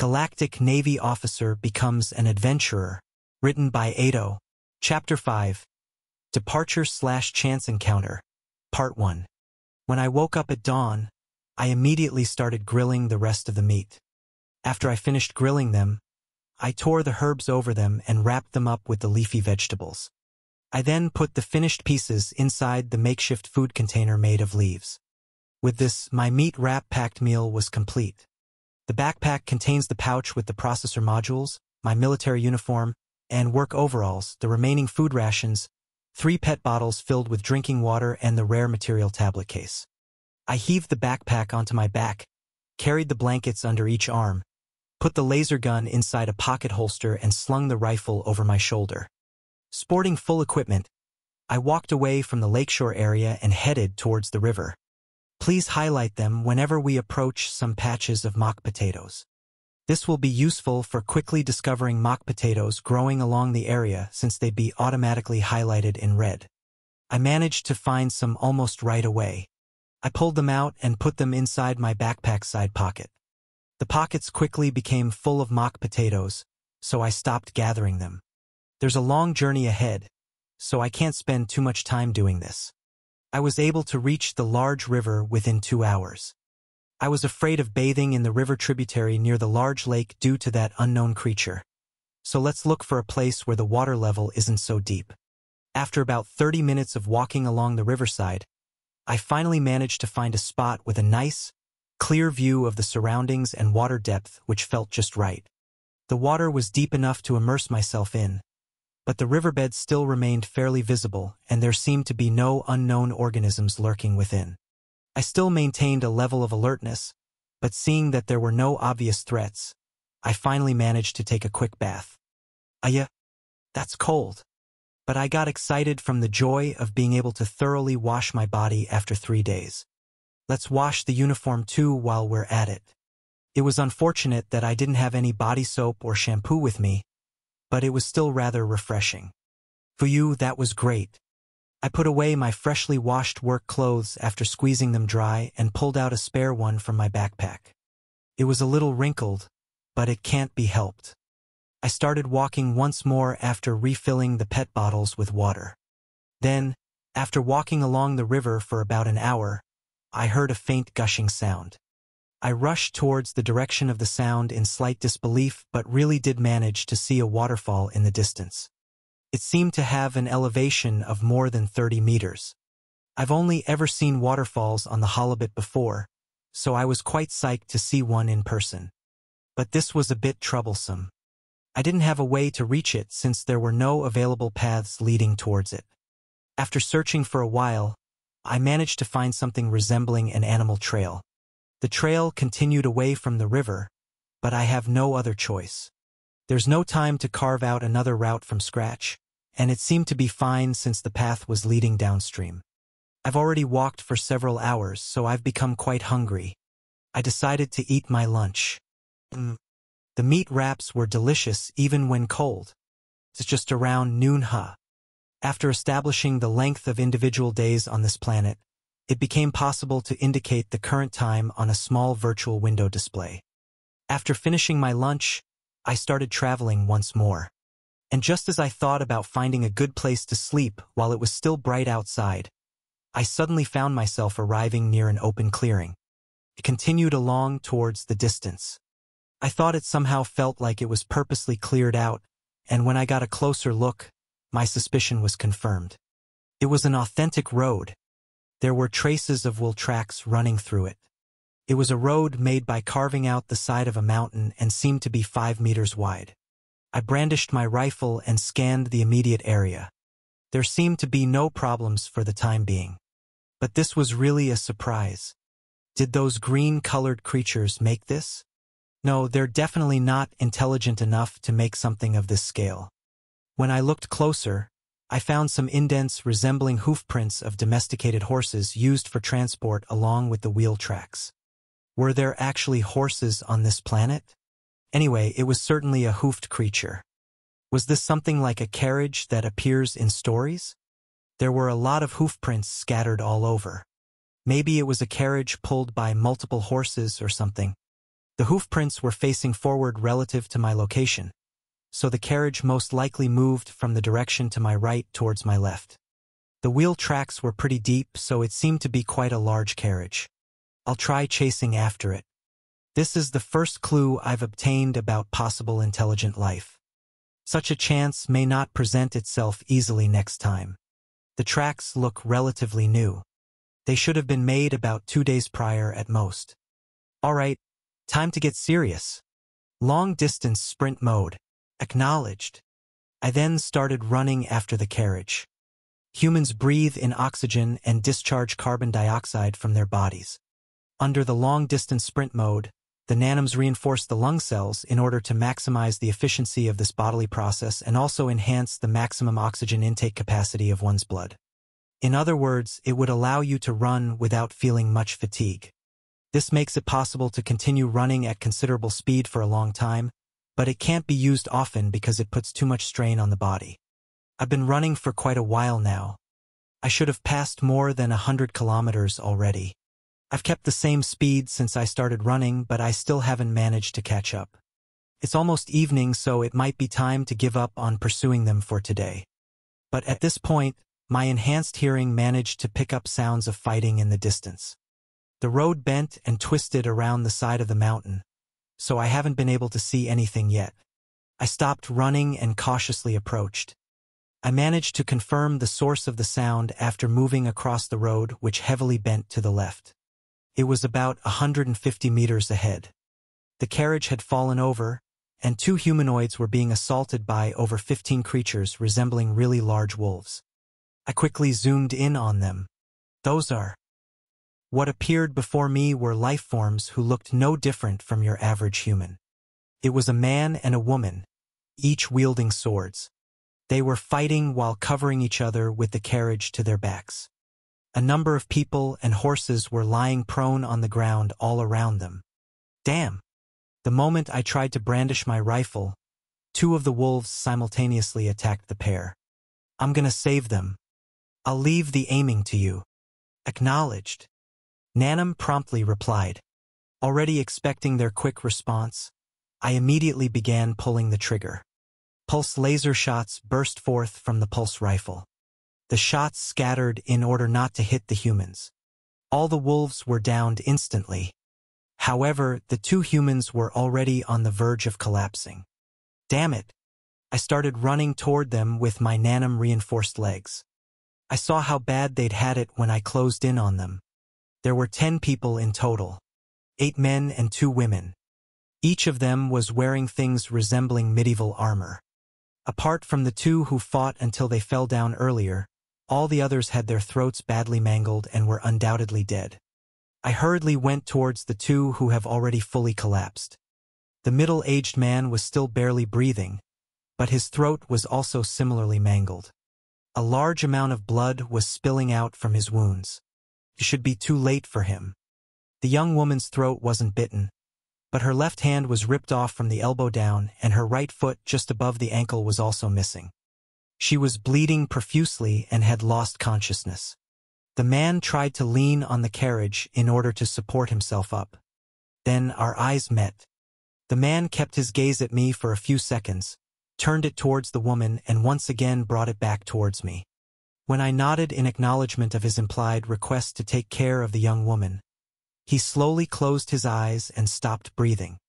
Galactic Navy Officer Becomes an Adventurer, written by Edo. Chapter 5. Departure/Chance Encounter. Part 1. When I woke up at dawn, I immediately started grilling the rest of the meat. After I finished grilling them, I tore the herbs over them and wrapped them up with the leafy vegetables. I then put the finished pieces inside the makeshift food container made of leaves. With this, my meat wrap-packed meal was complete. The backpack contains the pouch with the processor modules, my military uniform, and work overalls, the remaining food rations, 3 PET bottles filled with drinking water, and the rare material tablet case. I heaved the backpack onto my back, carried the blankets under each arm, put the laser gun inside a pocket holster, and slung the rifle over my shoulder. Sporting full equipment, I walked away from the lakeshore area and headed towards the river. Please highlight them whenever we approach some patches of mock potatoes. This will be useful for quickly discovering mock potatoes growing along the area, since they'd be automatically highlighted in red. I managed to find some almost right away. I pulled them out and put them inside my backpack side pocket. The pockets quickly became full of mock potatoes, so I stopped gathering them. There's a long journey ahead, so I can't spend too much time doing this. I was able to reach the large river within 2 hours. I was afraid of bathing in the river tributary near the large lake due to that unknown creature. So let's look for a place where the water level isn't so deep. After about 30 minutes of walking along the riverside, I finally managed to find a spot with a nice, clear view of the surroundings and water depth, which felt just right. The water was deep enough to immerse myself in, but the riverbed still remained fairly visible, and there seemed to be no unknown organisms lurking within. I still maintained a level of alertness, but seeing that there were no obvious threats, I finally managed to take a quick bath. Yeah, that's cold. But I got excited from the joy of being able to thoroughly wash my body after 3 days. Let's wash the uniform too while we're at it. It was unfortunate that I didn't have any body soap or shampoo with me, but it was still rather refreshing. For you, that was great. I put away my freshly washed work clothes after squeezing them dry and pulled out a spare one from my backpack. It was a little wrinkled, but it can't be helped. I started walking once more after refilling the PET bottles with water. Then, after walking along the river for about an hour, I heard a faint gushing sound. I rushed towards the direction of the sound in slight disbelief, but really did manage to see a waterfall in the distance. It seemed to have an elevation of more than 30 meters. I've only ever seen waterfalls on the Holabit before, so I was quite psyched to see one in person. But this was a bit troublesome. I didn't have a way to reach it since there were no available paths leading towards it. After searching for a while, I managed to find something resembling an animal trail. The trail continued away from the river, but I have no other choice. There's no time to carve out another route from scratch, and it seemed to be fine since the path was leading downstream. I've already walked for several hours, so I've become quite hungry. I decided to eat my lunch. The meat wraps were delicious even when cold. It's just around noon, huh? After establishing the length of individual days on this planet, it became possible to indicate the current time on a small virtual window display. After finishing my lunch, I started traveling once more. And just as I thought about finding a good place to sleep while it was still bright outside, I suddenly found myself arriving near an open clearing. It continued along towards the distance. I thought it somehow felt like it was purposely cleared out, and when I got a closer look, my suspicion was confirmed. It was an authentic road. There were traces of wheel tracks running through it. It was a road made by carving out the side of a mountain and seemed to be 5 meters wide. I brandished my rifle and scanned the immediate area. There seemed to be no problems for the time being. But this was really a surprise. Did those green-colored creatures make this? No, they're definitely not intelligent enough to make something of this scale. When I looked closer, I found some indents resembling hoofprints of domesticated horses used for transport along with the wheel tracks. Were there actually horses on this planet? Anyway, it was certainly a hoofed creature. Was this something like a carriage that appears in stories? There were a lot of hoofprints scattered all over. Maybe it was a carriage pulled by multiple horses or something. The hoofprints were facing forward relative to my location, so the carriage most likely moved from the direction to my right towards my left. The wheel tracks were pretty deep, so it seemed to be quite a large carriage. I'll try chasing after it. This is the first clue I've obtained about possible intelligent life. Such a chance may not present itself easily next time. The tracks look relatively new. They should have been made about 2 days prior at most. All right, time to get serious. Long-distance sprint mode. Acknowledged. I then started running after the carriage. Humans breathe in oxygen and discharge carbon dioxide from their bodies. Under the long-distance sprint mode, the nanoms reinforce the lung cells in order to maximize the efficiency of this bodily process and also enhance the maximum oxygen intake capacity of one's blood. In other words, it would allow you to run without feeling much fatigue. This makes it possible to continue running at considerable speed for a long time, but it can't be used often because it puts too much strain on the body. I've been running for quite a while now. I should have passed more than 100 kilometers already. I've kept the same speed since I started running, but I still haven't managed to catch up. It's almost evening, so it might be time to give up on pursuing them for today. But at this point, my enhanced hearing managed to pick up sounds of fighting in the distance. The road bent and twisted around the side of the mountain, so I haven't been able to see anything yet. I stopped running and cautiously approached. I managed to confirm the source of the sound after moving across the road, which heavily bent to the left. It was about 150 meters ahead. The carriage had fallen over, and two humanoids were being assaulted by over 15 creatures resembling really large wolves. I quickly zoomed in on them. Those are. What appeared before me were life forms who looked no different from your average human. It was a man and a woman, each wielding swords. They were fighting while covering each other with the carriage to their backs. A number of people and horses were lying prone on the ground all around them. Damn! The moment I tried to brandish my rifle, two of the wolves simultaneously attacked the pair. I'm gonna save them. I'll leave the aiming to you. Acknowledged. Nanom promptly replied. Already expecting their quick response, I immediately began pulling the trigger. Pulse laser shots burst forth from the pulse rifle. The shots scattered in order not to hit the humans. All the wolves were downed instantly. However, the two humans were already on the verge of collapsing. Damn it! I started running toward them with my nanom-reinforced legs. I saw how bad they'd had it when I closed in on them. There were 10 people in total. 8 men and 2 women. Each of them was wearing things resembling medieval armor. Apart from the two who fought until they fell down earlier, all the others had their throats badly mangled and were undoubtedly dead. I hurriedly went towards the two who have already fully collapsed. The middle-aged man was still barely breathing, but his throat was also similarly mangled. A large amount of blood was spilling out from his wounds. It should be too late for him. The young woman's throat wasn't bitten, but her left hand was ripped off from the elbow down and her right foot just above the ankle was also missing. She was bleeding profusely and had lost consciousness. The man tried to lean on the carriage in order to support himself up. Then our eyes met. The man kept his gaze at me for a few seconds, turned it towards the woman and once again brought it back towards me. When I nodded in acknowledgement of his implied request to take care of the young woman, he slowly closed his eyes and stopped breathing.